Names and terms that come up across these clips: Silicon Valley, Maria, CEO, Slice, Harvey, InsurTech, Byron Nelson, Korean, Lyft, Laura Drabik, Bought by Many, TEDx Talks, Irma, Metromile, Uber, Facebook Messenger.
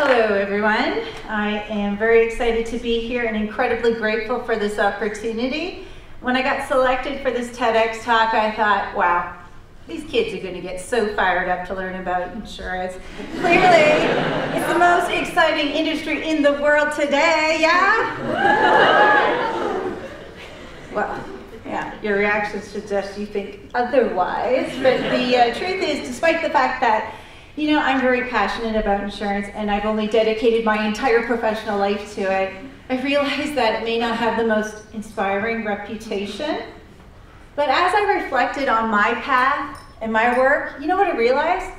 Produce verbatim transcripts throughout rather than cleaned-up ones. Hello everyone. I am very excited to be here and incredibly grateful for this opportunity. When I got selected for this TEDx talk, I thought, wow, these kids are going to get so fired up to learn about insurance. Clearly, it's the most exciting industry in the world today, yeah? Well, yeah, your reactions suggest you think otherwise, but the uh, truth is, despite the fact that you know, I'm very passionate about insurance and I've only dedicated my entire professional life to it, I realize that it may not have the most inspiring reputation. But as I reflected on my path and my work, you know what I realized?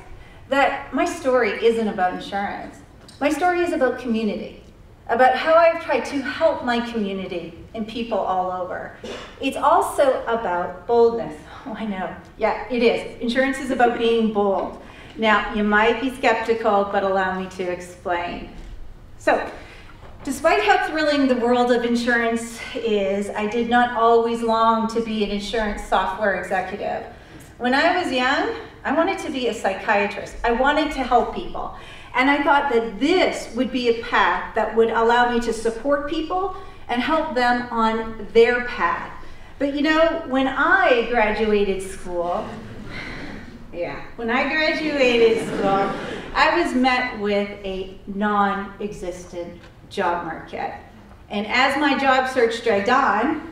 That my story isn't about insurance. My story is about community, about how I've tried to help my community and people all over. It's also about boldness. Oh, I know. Yeah, it is. Insurance is about being bold. Now, you might be skeptical, but allow me to explain. So, despite how thrilling the world of insurance is, I did not always long to be an insurance software executive. When I was young, I wanted to be a psychiatrist. I wanted to help people. And I thought that this would be a path that would allow me to support people and help them on their path. But you know, when I graduated school, Yeah, when I graduated school, I was met with a non-existent job market. And as my job search dragged on,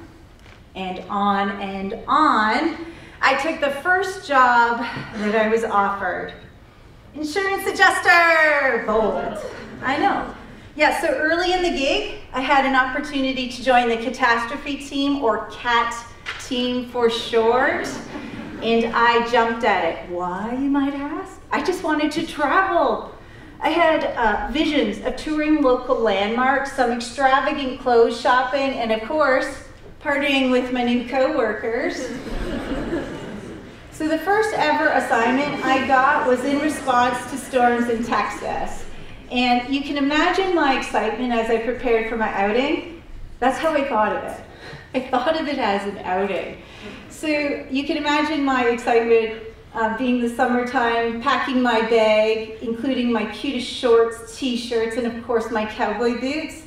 and on and on, I took the first job that I was offered. Insurance adjuster! Bold. I know. Yeah, so early in the gig, I had an opportunity to join the catastrophe team, or CAT team for short. And I jumped at it. Why, you might ask? I just wanted to travel. I had uh, visions of touring local landmarks, some extravagant clothes shopping, and of course, partying with my new coworkers. So the first ever assignment I got was in response to storms in Texas. And you can imagine my excitement as I prepared for my outing. That's how I thought of it. I thought of it as an outing. So you can imagine my excitement uh, being the summertime, packing my bag, including my cutest shorts, t-shirts, and of course my cowboy boots.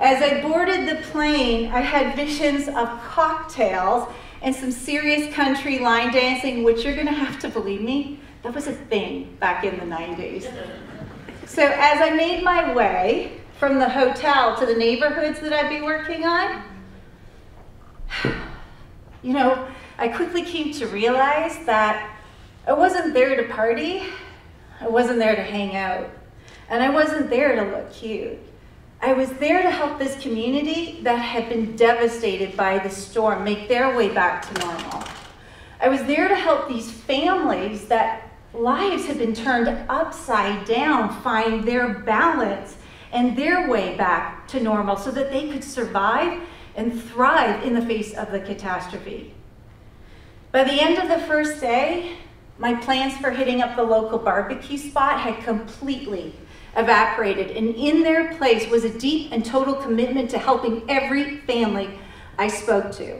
As I boarded the plane, I had visions of cocktails and some serious country line dancing, which you're gonna have to believe me, that was a thing back in the nineties. So as I made my way from the hotel to the neighborhoods that I'd be working on, you know, I quickly came to realize that I wasn't there to party, I wasn't there to hang out, and I wasn't there to look cute. I was there to help this community that had been devastated by the storm make their way back to normal. I was there to help these families that lives had been turned upside down find their balance and their way back to normal so that they could survive and thrive in the face of the catastrophe. By the end of the first day, my plans for hitting up the local barbecue spot had completely evaporated, and in their place was a deep and total commitment to helping every family I spoke to.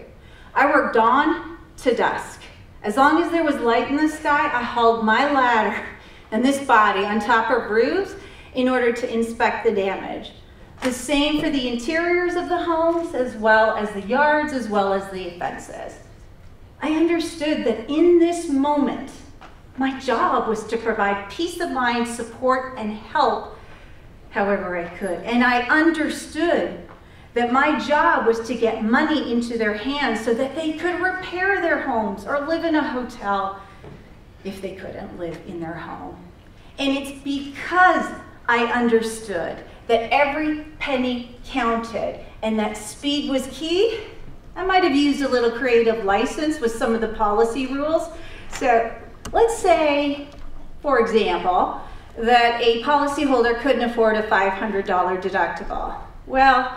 I worked dawn to dusk. As long as there was light in the sky, I hauled my ladder and this body on top of roofs in order to inspect the damage. The same for the interiors of the homes, as well as the yards, as well as the fences. I understood that in this moment, my job was to provide peace of mind, support, and help however I could. And I understood that my job was to get money into their hands so that they could repair their homes or live in a hotel if they couldn't live in their home. And it's because I understood that every penny counted and that speed was key. I might have used a little creative license with some of the policy rules. So let's say, for example, that a policyholder couldn't afford a five hundred dollar deductible. Well,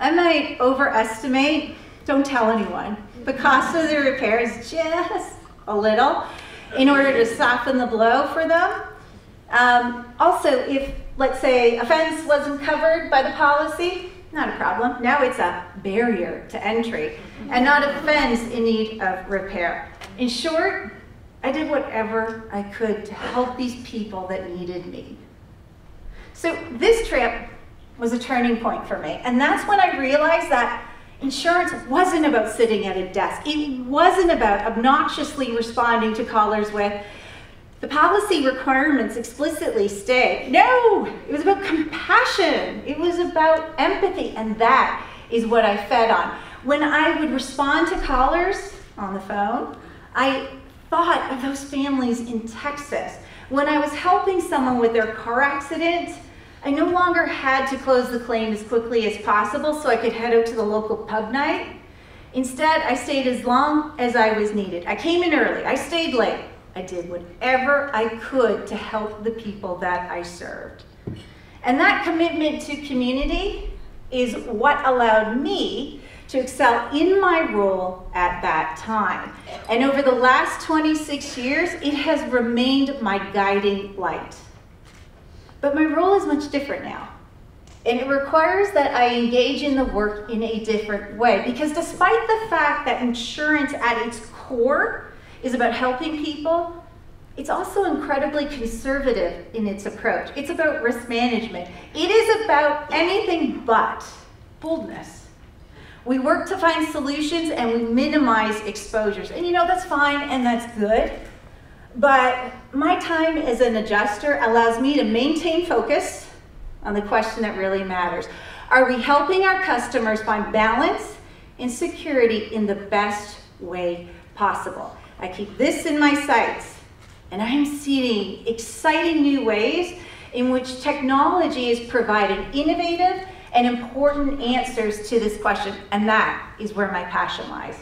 I might overestimate, don't tell anyone, the cost of the repairs just a little in order to soften the blow for them. Um, also, if let's say a fence wasn't covered by the policy, not a problem. Now it's a barrier to entry and not a fence in need of repair. In short, I did whatever I could to help these people that needed me. So this trip was a turning point for me. And that's when I realized that insurance wasn't about sitting at a desk. It wasn't about obnoxiously responding to callers with, the policy requirements explicitly state. No, it was about compassion. It was about empathy. And that is what I fed on. When I would respond to callers on the phone, I thought of those families in Texas. When I was helping someone with their car accident, I no longer had to close the claim as quickly as possible so I could head out to the local pub night. Instead, I stayed as long as I was needed. I came in early, I stayed late. I did whatever I could to help the people that I served. And that commitment to community is what allowed me to excel in my role at that time. And over the last twenty-six years, it has remained my guiding light. But my role is much different now. And it requires that I engage in the work in a different way, because despite the fact that insurance at its core is about helping people, it's also incredibly conservative in its approach. It's about risk management. It is about anything but boldness. We work to find solutions and we minimize exposures. And you know, that's fine and that's good. But my time as an adjuster allows me to maintain focus on the question that really matters. Are we helping our customers find balance and security in the best way possible? I keep this in my sights, and I'm seeing exciting new ways in which technology is providing innovative and important answers to this question, and that is where my passion lies.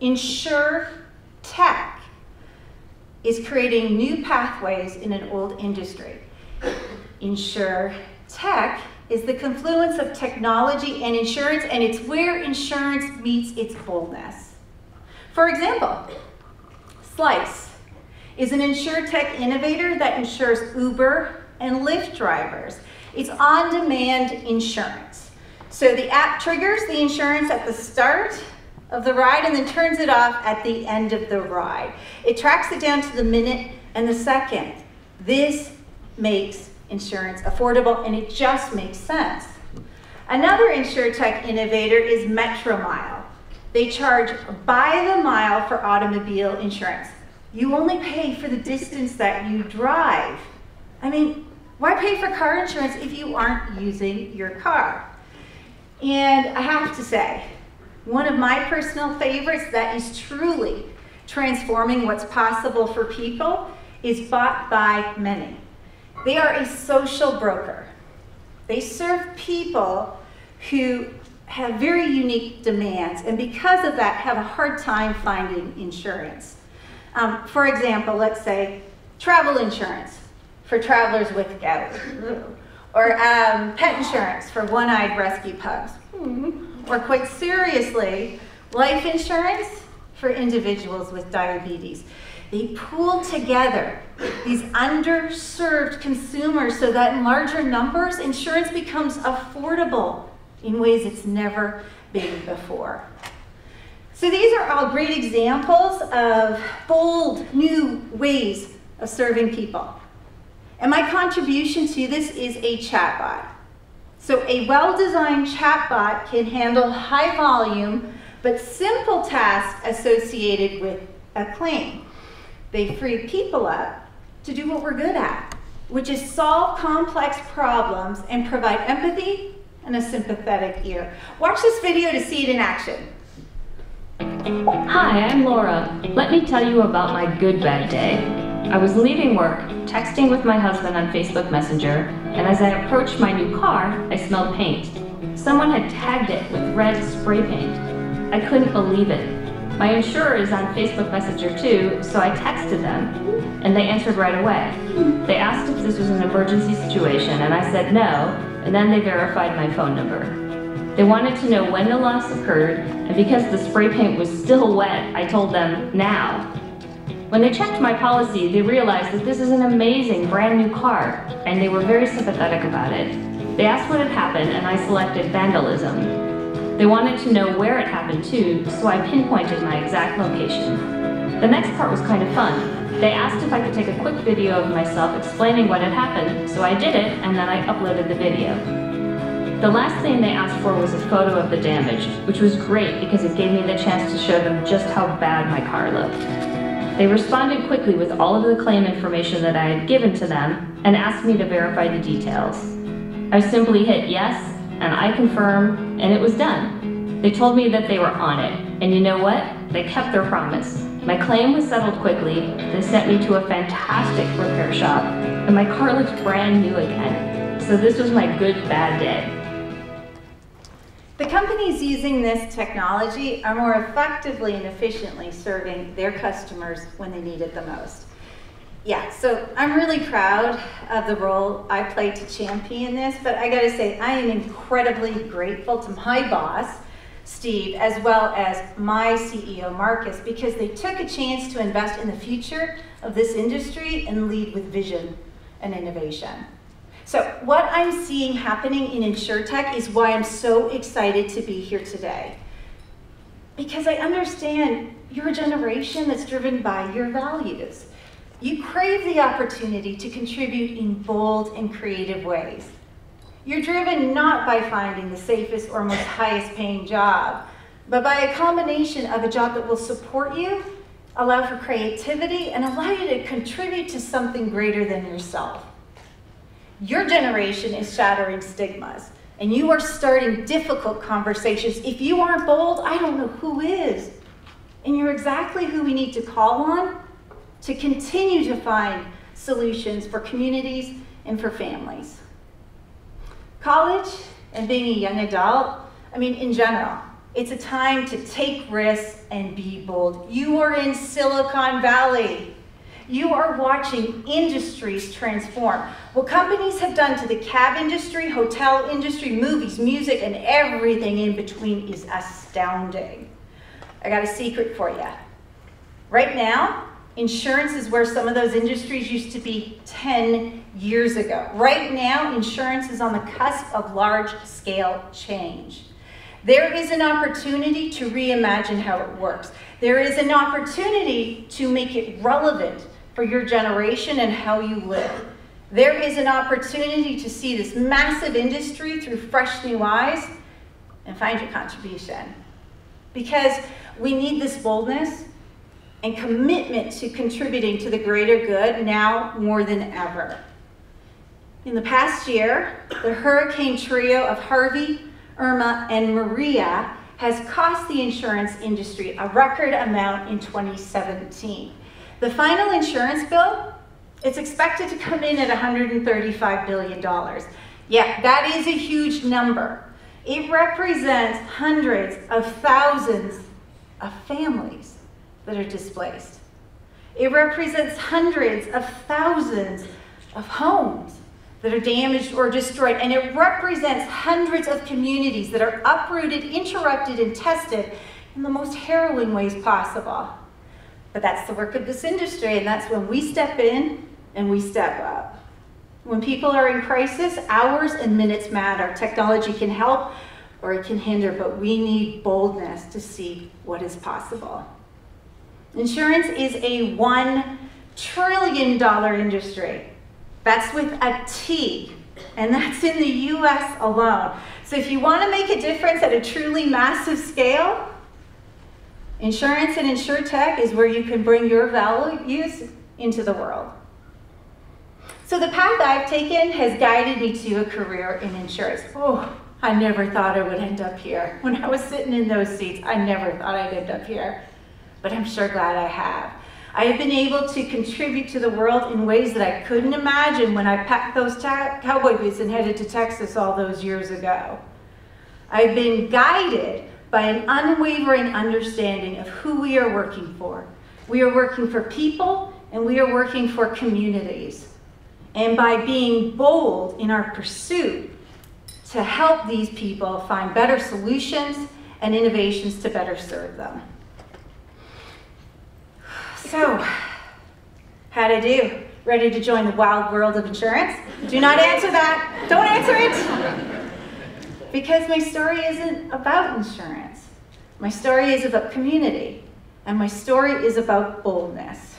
InsurTech is creating new pathways in an old industry. InsurTech is the confluence of technology and insurance, and it's where insurance meets its boldness. For example, Slice is an InsurTech innovator that insures Uber and Lyft drivers. It's on-demand insurance. So the app triggers the insurance at the start of the ride and then turns it off at the end of the ride. It tracks it down to the minute and the second. This makes insurance affordable, and it just makes sense. Another InsurTech innovator is Metromile. They charge by the mile for automobile insurance. You only pay for the distance that you drive. I mean, why pay for car insurance if you aren't using your car? And I have to say, one of my personal favorites that is truly transforming what's possible for people is Bought by Many. They are a social broker. They serve people who have very unique demands, and because of that have a hard time finding insurance. Um, for example, let's say travel insurance for travelers with gout, or um, pet insurance for one-eyed rescue pups, or quite seriously, life insurance for individuals with diabetes. They pool together these underserved consumers so that in larger numbers, insurance becomes affordable in ways it's never been before. So these are all great examples of bold new ways of serving people. And my contribution to this is a chatbot. So a well-designed chatbot can handle high volume but simple tasks associated with a claim. They free people up to do what we're good at, which is solve complex problems and provide empathy and a sympathetic ear. Watch this video to see it in action. Hi, I'm Laura. Let me tell you about my good bad day. I was leaving work, texting with my husband on Facebook Messenger, and as I approached my new car, I smelled paint. Someone had tagged it with red spray paint. I couldn't believe it. My insurer is on Facebook Messenger too, so I texted them, and they answered right away. They asked if this was an emergency situation, and I said no, and then they verified my phone number. They wanted to know when the loss occurred, and because the spray paint was still wet, I told them now. When they checked my policy, they realized that this is an amazing brand new car, and they were very sympathetic about it. They asked what had happened, and I selected vandalism. They wanted to know where it happened to, so I pinpointed my exact location. The next part was kind of fun. they asked if I could take a quick video of myself explaining what had happened, so I did it, and then I uploaded the video. The last thing they asked for was a photo of the damage, which was great because it gave me the chance to show them just how bad my car looked. They responded quickly with all of the claim information that I had given to them and asked me to verify the details. I simply hit yes, and I confirm, and it was done. They told me that they were on it, and you know what? They kept their promise. My claim was settled quickly, they sent me to a fantastic repair shop, and my car looked brand new again. So this was my good bad day. The companies using this technology are more effectively and efficiently serving their customers when they need it the most. Yeah, so I'm really proud of the role I played to champion this, but I gotta say, I am incredibly grateful to my boss, Steve, as well as my C E O, Marcus, because they took a chance to invest in the future of this industry and lead with vision and innovation. So what I'm seeing happening in InsurTech is why I'm so excited to be here today. Because I understand you're a generation that's driven by your values. You crave the opportunity to contribute in bold and creative ways. You're driven not by finding the safest or most highest paying job, but by a combination of a job that will support you, allow for creativity, and allow you to contribute to something greater than yourself. Your generation is shattering stigmas, and you are starting difficult conversations. If you aren't bold, I don't know who is. And you're exactly who we need to call on to continue to find solutions for communities and for families. College and being a young adult, I mean, in general, it's a time to take risks and be bold. You are in Silicon Valley. You are watching industries transform. What companies have done to the cab industry, hotel industry, movies, music, and everything in between is astounding. I got a secret for you. Right now, insurance is where some of those industries used to be ten years ago. Right now, insurance is on the cusp of large-scale change. There is an opportunity to reimagine how it works. There is an opportunity to make it relevant for your generation and how you live. There is an opportunity to see this massive industry through fresh new eyes and find your contribution. Because we need this boldness and commitment to contributing to the greater good now more than ever. In the past year, the hurricane trio of Harvey, Irma, and Maria has cost the insurance industry a record amount in twenty seventeen. The final insurance bill, it's expected to come in at one hundred thirty-five billion dollars. Yeah, that is a huge number. It represents hundreds of thousands of families that are displaced. It represents hundreds of thousands of homes that are damaged or destroyed, and it represents hundreds of communities that are uprooted, interrupted, and tested in the most harrowing ways possible. But that's the work of this industry, and that's when we step in and we step up. When people are in crisis, hours and minutes matter. Technology can help or it can hinder, but we need boldness to see what is possible. Insurance is a one trillion dollar industry. That's with a T, and that's in the U S alone. So if you want to make a difference at a truly massive scale, insurance and InsurTech is where you can bring your values into the world. So the path I've taken has guided me to a career in insurance. Oh, I never thought I would end up here. When I was sitting in those seats, I never thought I'd end up here. But I'm sure glad I have. I have been able to contribute to the world in ways that I couldn't imagine when I packed those cowboy boots and headed to Texas all those years ago. I've been guided by an unwavering understanding of who we are working for. We are working for people, and we are working for communities. And by being bold in our pursuit to help these people find better solutions and innovations to better serve them. So, how'd I do? Ready to join the wild world of insurance? Do not answer that. Don't answer it. Because my story isn't about insurance. My story is about community. And my story is about boldness.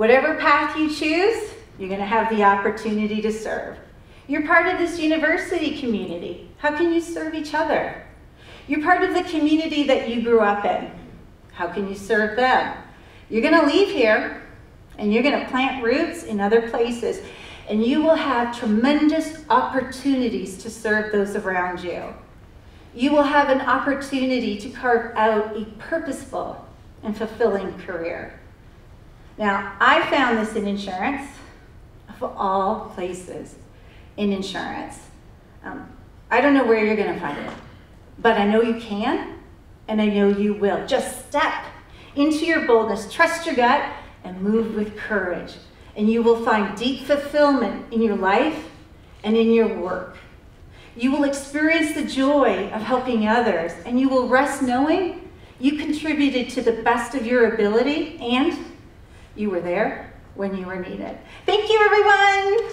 Whatever path you choose, you're going to have the opportunity to serve. You're part of this university community. How can you serve each other? You're part of the community that you grew up in. How can you serve them? You're going to leave here and you're going to plant roots in other places, and you will have tremendous opportunities to serve those around you. You will have an opportunity to carve out a purposeful and fulfilling career. Now, I found this in insurance, of all places, in insurance. Um, I don't know where you're going to find it, but I know you can, and I know you will. Just step into your boldness, trust your gut, and move with courage. And you will find deep fulfillment in your life and in your work. You will experience the joy of helping others, and you will rest knowing you contributed to the best of your ability and you were there when you were needed. Thank you, everyone.